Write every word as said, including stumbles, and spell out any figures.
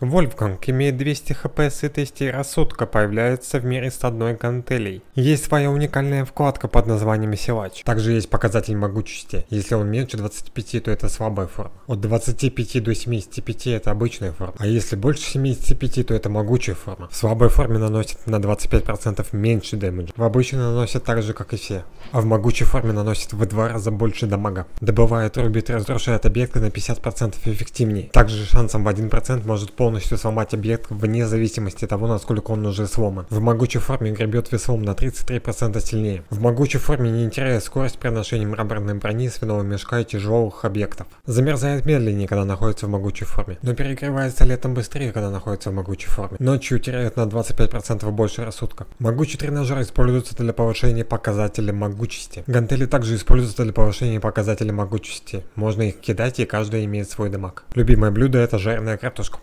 Вольфганг имеет двести хп сытости и рассудка, появляется в мире с одной гантелей. Есть своя уникальная вкладка под названием силач. Также есть показатель могучести. Если он меньше двадцати пяти, то это слабая форма. От двадцати пяти до семидесяти пяти это обычная форма. А если больше семидесяти пяти, то это могучая форма. В слабой форме наносит на двадцать пять процентов меньше дэмэджа. В обычной наносит так же, как и все. А в могучей форме наносит в два раза больше дамага. Добывает, рубит и разрушает объекты на пятьдесят процентов эффективнее. Также шансом в один процент может полностью полностью сломать объект вне зависимости от того, насколько он уже сломан. В могучей форме гребет веслом на тридцать три процента сильнее. В могучей форме не теряет скорость при ношении мраморной брони, свиного мешка и тяжелых объектов. Замерзает медленнее, когда находится в могучей форме, но перегревается летом быстрее, когда находится в могучей форме. Ночью теряет на двадцать пять процентов больше рассудка. Могучий тренажер используется для повышения показателя могучести. Гантели также используются для повышения показателя могучести. Можно их кидать, и каждая имеет свой дамаг. Любимое блюдо — это жареная картошка.